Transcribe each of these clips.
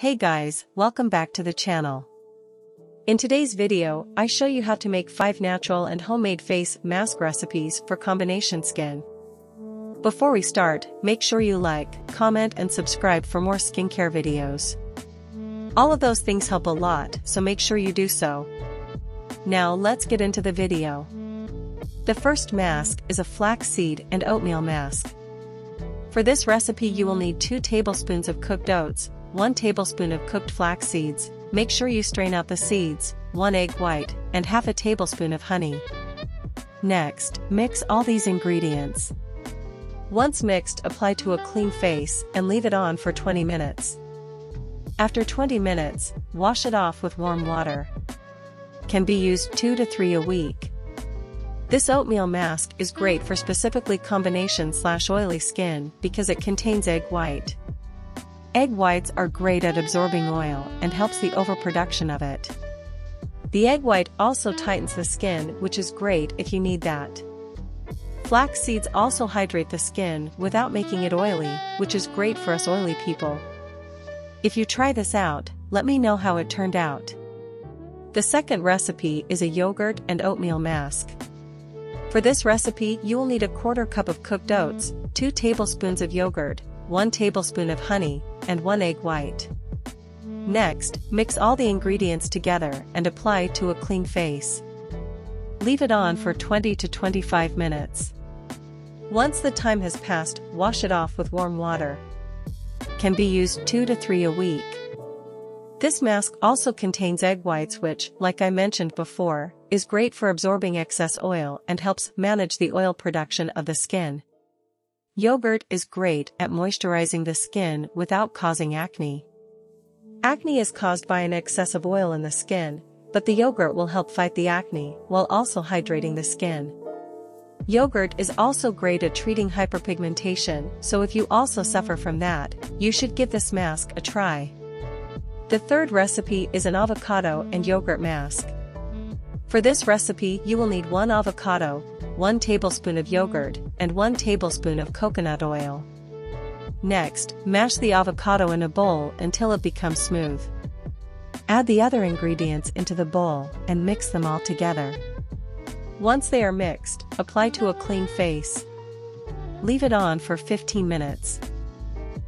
Hey guys, welcome back to the channel. In today's video, I show you how to make 5 natural and homemade face mask recipes for combination skin. Before we start, make sure you like, comment and subscribe for more skincare videos. All of those things help a lot, so make sure you do so. Now let's get into the video. The first mask is a flaxseed and oatmeal mask. For this recipe you will need 2 tablespoons of cooked oats, 1 tablespoon of cooked flax seeds, make sure you strain out the seeds, 1 egg white, and half a tablespoon of honey. Next, mix all these ingredients. Once mixed, apply to a clean face and leave it on for 20 minutes. After 20 minutes, wash it off with warm water. Can be used 2 to 3 a week. This oatmeal mask is great for specifically combination/oily skin because it contains egg white. Egg whites are great at absorbing oil and helps the overproduction of it. The egg white also tightens the skin, which is great if you need that. Flax seeds also hydrate the skin without making it oily, which is great for us oily people. If you try this out, let me know how it turned out. The second recipe is a yogurt and oatmeal mask. For this recipe you will need a 1/4 cup of cooked oats, 2 tablespoons of yogurt, 1 tablespoon of honey, and 1 egg white. Next, mix all the ingredients together and apply to a clean face. Leave it on for 20 to 25 minutes. Once the time has passed, wash it off with warm water. Can be used 2 to 3 a week. This mask also contains egg whites which, like I mentioned before, is great for absorbing excess oil and helps manage the oil production of the skin. Yogurt is great at moisturizing the skin without causing acne. Acne is caused by an excess of oil in the skin, but the yogurt will help fight the acne while also hydrating the skin. Yogurt is also great at treating hyperpigmentation, so if you also suffer from that, you should give this mask a try. The third recipe is an avocado and yogurt mask. For this recipe you will need 1 avocado, 1 tablespoon of yogurt, and 1 tablespoon of coconut oil. Next, mash the avocado in a bowl until it becomes smooth. Add the other ingredients into the bowl and mix them all together. Once they are mixed, apply to a clean face. Leave it on for 15 minutes.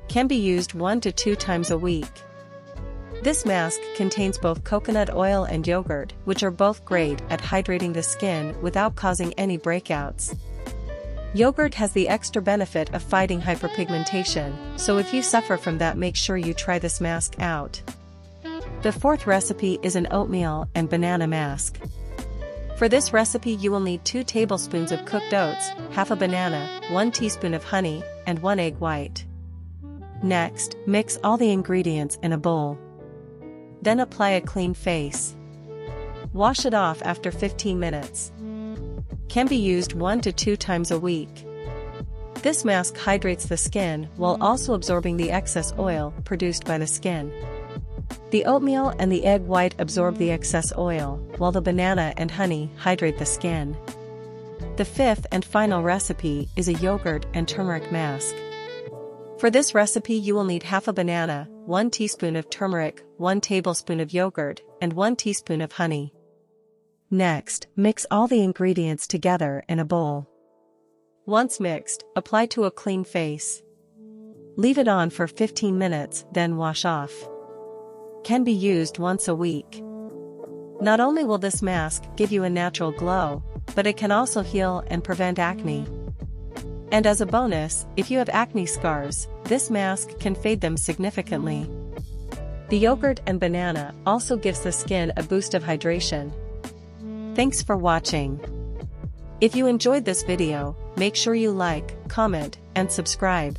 Can be used 1 to 2 times a week. This mask contains both coconut oil and yogurt, which are both great at hydrating the skin without causing any breakouts. Yogurt has the extra benefit of fighting hyperpigmentation, so if you suffer from that, make sure you try this mask out. The fourth recipe is an oatmeal and banana mask. For this recipe you will need 2 tablespoons of cooked oats, half a banana, 1 teaspoon of honey, and 1 egg white. Next, mix all the ingredients in a bowl. Then apply a clean face. Wash it off after 15 minutes. Can be used 1 to 2 times a week. This mask hydrates the skin while also absorbing the excess oil produced by the skin. The oatmeal and the egg white absorb the excess oil, while the banana and honey hydrate the skin. The fifth and final recipe is a yogurt and turmeric mask. For this recipe you will need half a banana, 1 teaspoon of turmeric, 1 tablespoon of yogurt, and 1 teaspoon of honey. Next, mix all the ingredients together in a bowl. Once mixed, apply to a clean face. Leave it on for 15 minutes, then wash off. Can be used once a week. Not only will this mask give you a natural glow, but it can also heal and prevent acne. And as a bonus, if you have acne scars, this mask can fade them significantly. The yogurt and banana also gives the skin a boost of hydration. Thanks for watching. If you enjoyed this video, make sure you like, comment, and subscribe.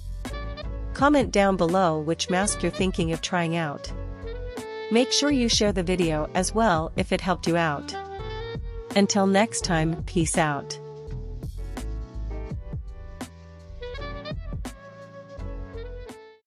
Comment down below which mask you're thinking of trying out. Make sure you share the video as well if it helped you out. Until next time, peace out.